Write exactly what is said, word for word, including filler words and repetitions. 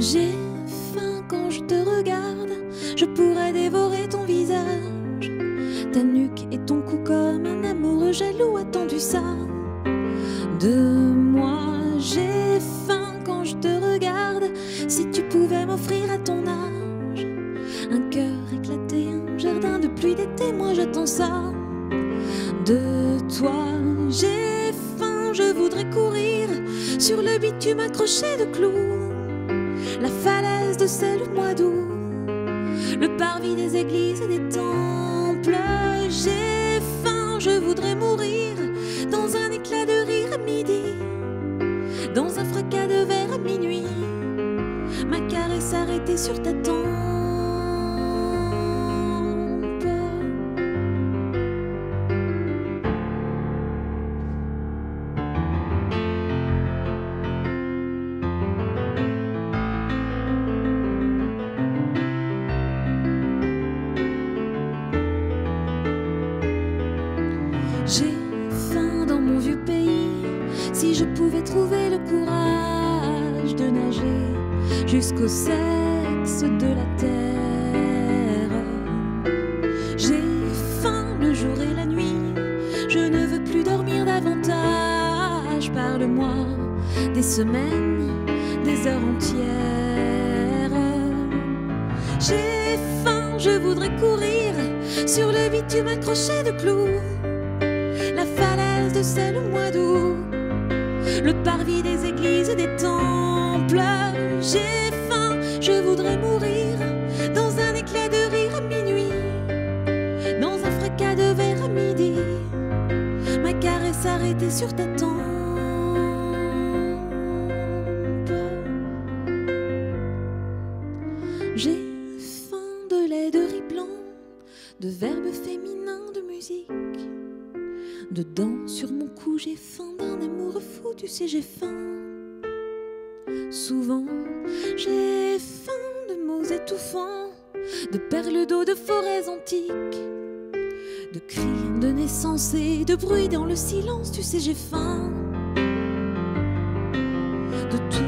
J'ai faim quand je te regarde, je pourrais dévorer ton visage, ta nuque et ton cou comme un amoureux jaloux attendu ça de moi. J'ai faim quand je te regarde, si tu pouvais m'offrir à ton âge un cœur éclaté, un jardin de pluie d'été, moi j'attends ça de toi. J'ai faim, je voudrais courir sur le bitume accroché de clous, la falaise de celle mois d'août, le parvis des églises et des temples. J'ai faim, je voudrais mourir dans un éclat de rire à midi, dans un fracas de verre à minuit, ma caresse arrêtée sur ta tempe. J'ai faim dans mon vieux pays, si je pouvais trouver le courage de nager jusqu'au sexe de la terre. J'ai faim le jour et la nuit, je ne veux plus dormir davantage. Parle-moi des semaines, des heures entières. J'ai faim, je voudrais courir sur le bitume accroché de clous, la falaise de celle au mois d'août, le parvis des églises et des temples. J'ai faim, je voudrais mourir dans un éclat de rire à minuit, dans un fracas de verre à midi, ma caresse arrêtée sur ta tempe. J'ai faim de lait, de riz blanc, de verbes féminins, de musique, de dents sur mon cou. J'ai faim d'un amour fou, tu sais j'ai faim souvent. J'ai faim de mots étouffants, de perles d'eau, de forêts antiques, de cris de naissance et de bruit dans le silence, tu sais j'ai faim de tout.